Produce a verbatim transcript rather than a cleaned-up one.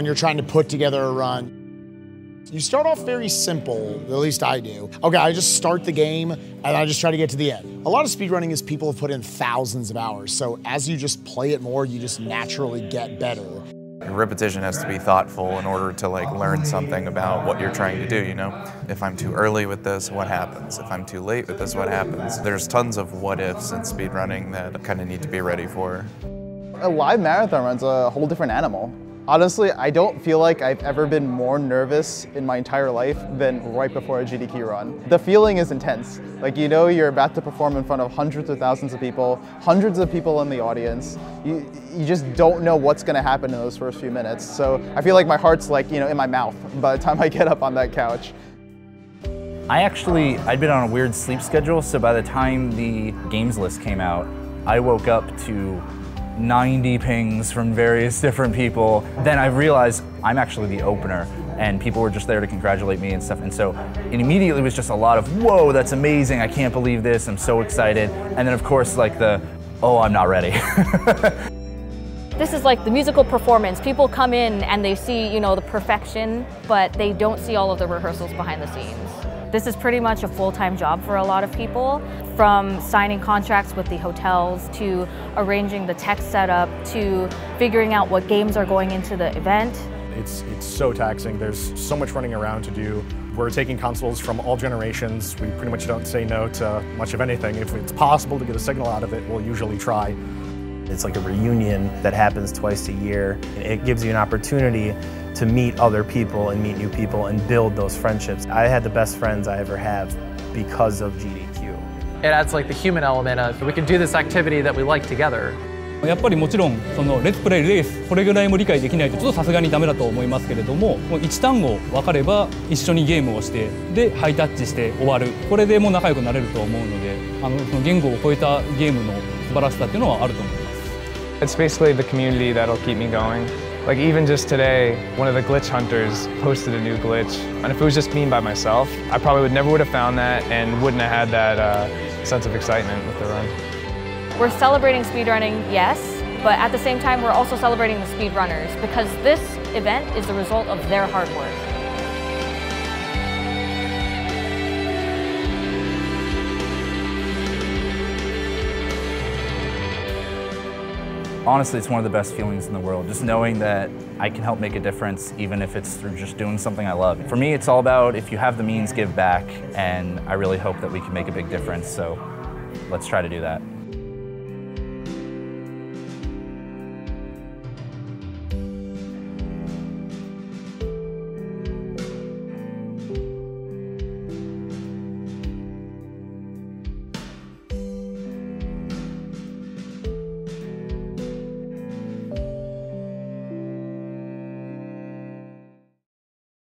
When you're trying to put together a run, you start off very simple, at least I do. Okay, I just start the game and I just try to get to the end. A lot of speedrunning is people have put in thousands of hours, so as you just play it more, you just naturally get better. And repetition has to be thoughtful in order to like learn something about what you're trying to do, you know? If I'm too early with this, what happens? If I'm too late with this, what happens? There's tons of what-ifs in speedrunning that kind of need to be ready for. A live marathon run's a whole different animal. Honestly, I don't feel like I've ever been more nervous in my entire life than right before a G D Q run. The feeling is intense. Like, you know you're about to perform in front of hundreds of thousands of people, hundreds of people in the audience. You, you just don't know what's gonna happen in those first few minutes. So I feel like my heart's like, you know, in my mouth by the time I get up on that couch. I actually, I'd been on a weird sleep schedule, so by the time the games list came out, I woke up to ninety pings from various different people. Then I realized I'm actually the opener and people were just there to congratulate me and stuff. And so it immediately was just a lot of, whoa, that's amazing. I can't believe this. I'm so excited. And then of course, like the, oh, I'm not ready. This is like the musical performance. People come in and they see, you know, the perfection, but they don't see all of the rehearsals behind the scenes. This is pretty much a full-time job for a lot of people, from signing contracts with the hotels to arranging the tech setup to figuring out what games are going into the event. It's, it's so taxing. There's so much running around to do. We're taking consoles from all generations. We pretty much don't say no to much of anything. If it's possible to get a signal out of it, we'll usually try. It's like a reunion that happens twice a year. It gives you an opportunity to meet other people and meet new people and build those friendships. I had the best friends I ever have because of G D Q. It adds like the human element of we can do this activity that we like together. やっぱりもちろんそのレッツプレイレースこれぐらいも理解できないとちょっとさすがにダメだと思いますけれども、もう一単語分かれば一緒にゲームをしてでハイタッチして終わる。これでもう仲良くなれると思うので、あのその言語を超えたゲームの素晴らしさっていうのはあると思います。 It's basically the community that'll keep me going. Like even just today, one of the glitch hunters posted a new glitch. And if it was just me by myself, I probably would never would have found that and wouldn't have had that uh, sense of excitement with the run. We're celebrating speedrunning, yes, but at the same time, we're also celebrating the speedrunners because this event is the result of their hard work. Honestly, it's one of the best feelings in the world, just knowing that I can help make a difference, even if it's through just doing something I love. For me, it's all about if you have the means, give back, and I really hope that we can make a big difference, so let's try to do that.